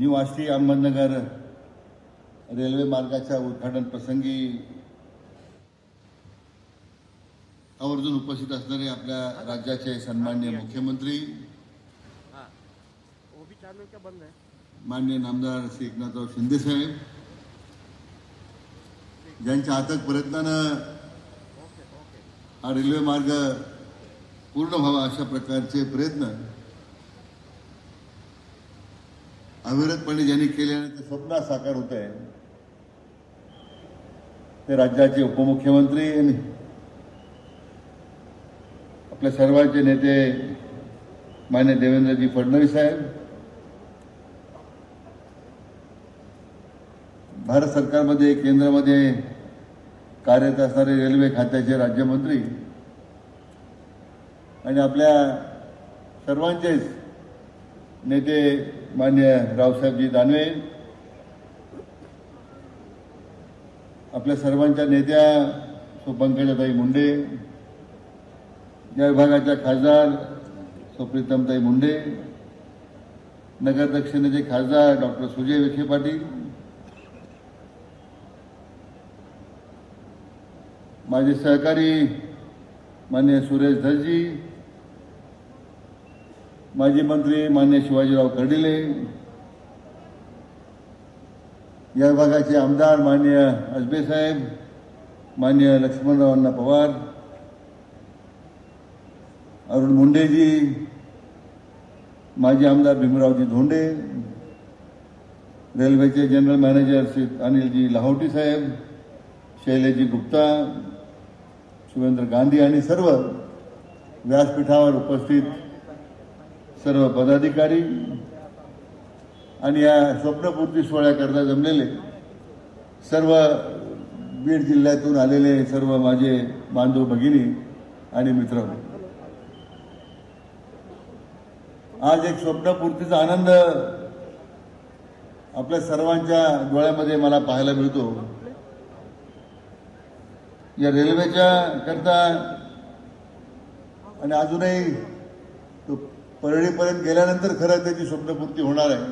मी Vashi Ahmednagar railway मार्गाच्या उद्घाटन प्रसंगी आवर्जून उपस्थित असणारे आपल्या राज्याचे सन्माननीय मुख्यमंत्री माननीय नामदार श्री एकनाथराव शिंदे साहेब, ज्यांच्या अथक प्रयत्नानं हा रेल्वे मार्ग पूर्ण व्हावा अशा प्रकारचे प्रयत्न अविरतपणे ज्यांनी केले ते स्वप्न साकार होते हैं। ते राज्याचे उपमुख्यमंत्री आपले सर्वांचे नेते माननीय देवेंद्रजी फडणवीस साहेब, भारत सरकार मध्ये केंद्रामध्ये कार्यरत असणारे रेल्वे खात्याचे राज्यमंत्री आणि आपल्या सर्वांचे नेते मान्य रावसाहेबजी दानवे, आपल्या सर्वांच्या नेत्या सो पंकजाताई मुंडे, या विभागाच्या खासदार सुप्रीतमताई मुंडे, नगर दक्षिणेचे खासदार डॉक्टर सुजय विखे पाटील, माझे सहकारी मान्य सुरेश धरजी, माजी मंत्री मान्य शिवाजीराव कर्डिले, या विभागाचे आमदार मान्य अजबे साहेब, मान्य लक्ष्मणरावांना पवार, अरुण मुंडेजी, माजी आमदार भीमरावजी धोंडे, रेल्वेचे जनरल मॅनेजर श्री अनिलजी लाहोटी साहेब, शैलेशजी गुप्ता, शिवेंद्र गांधी आणि सर्व व्यासपीठावर उपस्थित सर्व पदाधिकारी आणि या स्वप्नपूर्ती सोहळ्याकरता जमलेले सर्व बीड जिल्ह्यातून आलेले सर्व माझे बांधव भगिनी आणि मित्र, आज एक स्वप्नपूर्तीचा आनंद आपल्या सर्वांच्या डोळ्यामध्ये मला पाहायला मिळतो। या रेल्वेच्या करता आणि अजूनही तो परळीपर्यंत गेल्यानंतर खरं त्याची स्वप्नपूर्ती होणार आहे,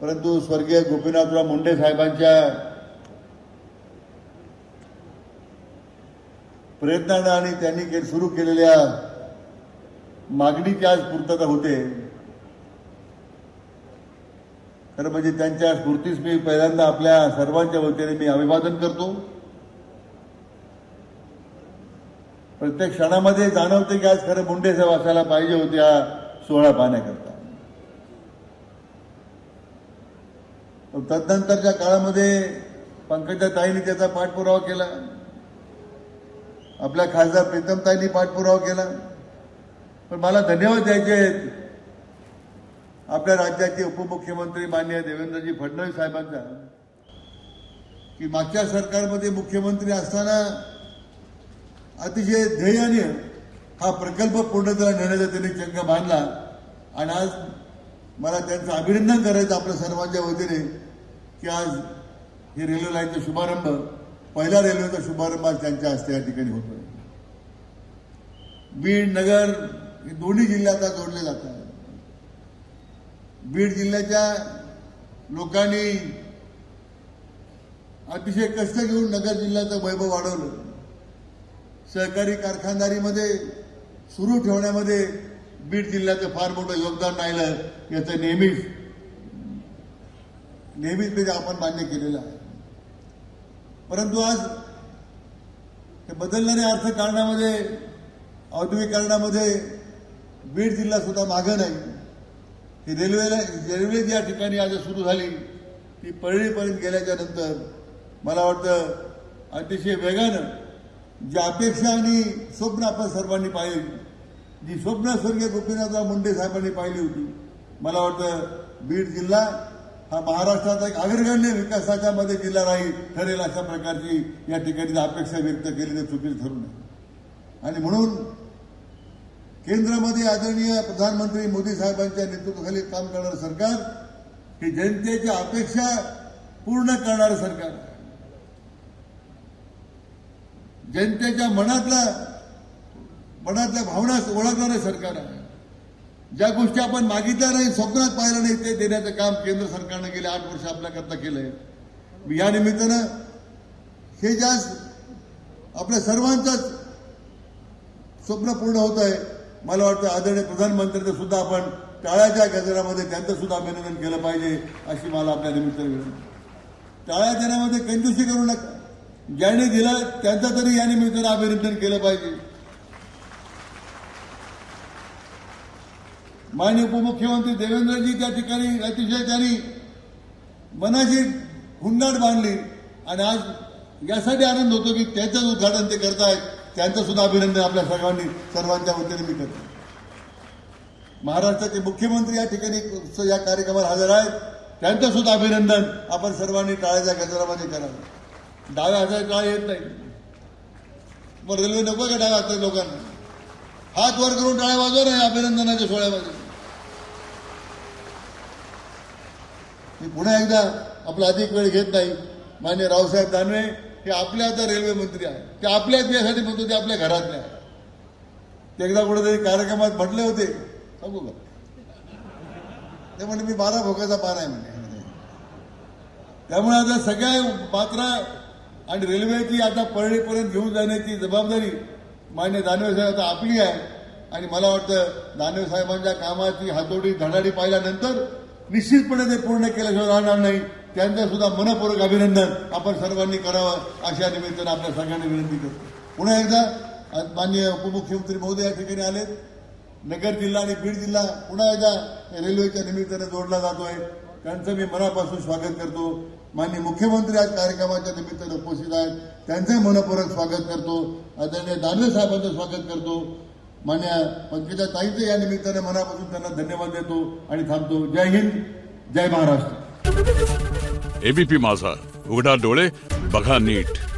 परंतु स्वर्गीय गोपीनाथराव मुंडे साहेबांच्या प्रयत्नानं आणि त्यांनी सुरू केलेल्या मागणीची आज पूर्तता होते। खरं म्हणजे त्यांच्या स्फूर्तीस मी पहिल्यांदा आपल्या सर्वांच्या वतीने मी अभिवादन करतो। प्रत्येक क्षणामध्ये जाणवते की आज खरं मुंडे साहेब असायला पाहिजे होते हा सोहळा पाहण्याकरता। तदनंतरच्या काळामध्ये पंकजाताईंनी त्याचा पाठपुरावा केला, आपल्या खासदार प्रीतमताईंनी पाठपुरावा केला, पण मला धन्यवाद द्यायचे आपल्या राज्याचे उपमुख्यमंत्री माननीय देवेंद्रजी फडणवीस साहेबांचा, की मागच्या सरकारमध्ये मुख्यमंत्री असताना अतिशय ध्येयाने हा प्रकल्प पूर्णतः नेण्याचा त्यांनी चंग बांधला आणि आज मला त्यांचं अभिनंदन करायचं आपल्या सर्वांच्या वतीने की आज हे रेल्वे लाईनचा शुभारंभ, पहिला रेल्वेचा शुभारंभ आज त्यांच्या हस्ते या ठिकाणी होतो। बीड नगर हे दोन्ही जिल्ह्यात जोडले जातात। बीड जिल्ह्याच्या लोकांनी अतिशय कष्ट घेऊन नगर जिल्ह्याचं वैभव वाढवलं, सहकारी कारखानदारीमध्ये सुरू ठेवण्यामध्ये बीड जिल्ह्याचं फार मोठं योगदान राहिलं, याचं नेहमीच आपण मान्य केलेलं आहे। परंतु आज बदलणाऱ्या अर्थकारणामध्ये, औद्योगिकरणामध्ये बीड जिल्हा सुद्धा मागं नाही। ही रेल्वे ज्या ठिकाणी आज सुरू झाली ती परळीपर्यंत गेल्याच्या नंतर मला वाटतं अतिशय वेगानं ज्या अपेक्षा आणि स्वप्न आपण सर्वांनी पाहिली, जी स्वप्न स्वर्गीय गोपीनाथराव मुंडे साहेबांनी पाहिली होती, मला वाटतं बीड जिल्हा हा महाराष्ट्राचा एक अग्रगण्य विकासाच्या मध्ये जिल्हा राहील ठरेल अशा प्रकारची या ठिकाणी अपेक्षा व्यक्त केली ते चुकीची ठरू नये। आणि म्हणून केंद्रामध्ये आदरणीय प्रधानमंत्री मोदी साहेबांच्या नेतृत्वाखाली काम करणारं सरकार हे जनतेच्या अपेक्षा पूर्ण करणारं सरकार, जनतेच्या मनातल्या भावना ओळखणारे सरकार आहे, ज्या गोष्टी आपण मागितल्या नाही, स्वप्नात पाहिलं नाही, ते देण्याचं काम केंद्र सरकारने गेले 8 वर्ष आपल्याकरता केलंय। मी या निमित्ताने हे ज्या आपल्या सर्वांचं स्वप्न पूर्ण होत आहे, मला वाटतं आदरणीय प्रधानमंत्र्यांचं सुद्धा आपण टाळ्याच्या गजरामध्ये त्यांचं सुद्धा अभिनंदन केलं पाहिजे अशी मला आपल्या निमित्ताने विनंती। टाळ्या देण्यामध्ये कंजूसी करू नका, ज्याने दिलं त्यांचं तरी या निमित्ताने अभिनंदन केलं पाहिजे। माननीय उपमुख्यमंत्री देवेंद्र जी त्या ठिकाणी अतिशय त्यांनी मनाची हुंडाड बांधली आणि आज यासाठी आनंद होतो की त्याचं उद्घाटन ते करतायत, त्यांचं सुद्धा अभिनंदन आपल्या सर्वांच्या वतीने मी करतो। महाराष्ट्राचे मुख्यमंत्री या ठिकाणी या कार्यक्रमाला हजर आहेत, त्यांचं सुद्धा अभिनंदन आपण सर्वांनी टाळ्याच्या गजरामध्ये करावं। डाव्या हाताला टाळ्या येत नाही, मग रेल्वे नको का डाव्या हाताच्या लोकांना? हात वर करून टाळ्या वाजवा नाही अभिनंदनाच्या सोहळ्यामध्ये। मी पुन्हा एकदा आपला अधिक वेळ घेत नाही, माननीय रावसाहेब दानवे हे आपल्या आता रेल्वे मंत्री आहेत, ते आपल्या देशासाठी म्हणतो, ते आपल्या घरातले आहेत। ते एकदा कुठेतरी कार्यक्रमात म्हटले होते, सांगू का ते, म्हणजे मी 12 भोकाचा पान आहे म्हणजे। त्यामुळे आता सगळ्या पात्रा आणि रेल्वेची आता परळीपर्यंत घेऊन जाण्याची जबाबदारी मान्य दानवे साहेब आता आपली आहे। आणि मला वाटतं दानवे साहेबांच्या कामाची हातोडी धडाडी पाहिल्यानंतर निश्चितपणे ते पूर्ण केल्याशिवाय राहणार नाही। त्यांचं सुद्धा मनपूर्वक अभिनंदन आपण सर्वांनी करावं अशा निमित्तानं आपल्या सगळ्यांना विनंती करतो। पुन्हा एकदा माननीय उपमुख्यमंत्री महोदय या ठिकाणी आलेत, नगर जिल्हा आणि बीड जिल्हा पुन्हा एकदा रेल्वेच्या निमित्तानं जोडला जातोय, त्यांचं मी मनापासून स्वागत करतो। माननीय मुख्यमंत्री आज कार्यक्रमाच्या निमित्तानं उपस्थित आहेत, त्यांचं मनपूर्वक स्वागत करतो। आदरणीय दानवे साहेबांचं स्वागत करतो, मान्य पंकजाताईंचं या निमित्तानं मनापासून त्यांना धन्यवाद देतो आणि थांबतो। जय हिंद, जय महाराष्ट्र। एबीपी माझा, उघडा डोळे बघा नीट।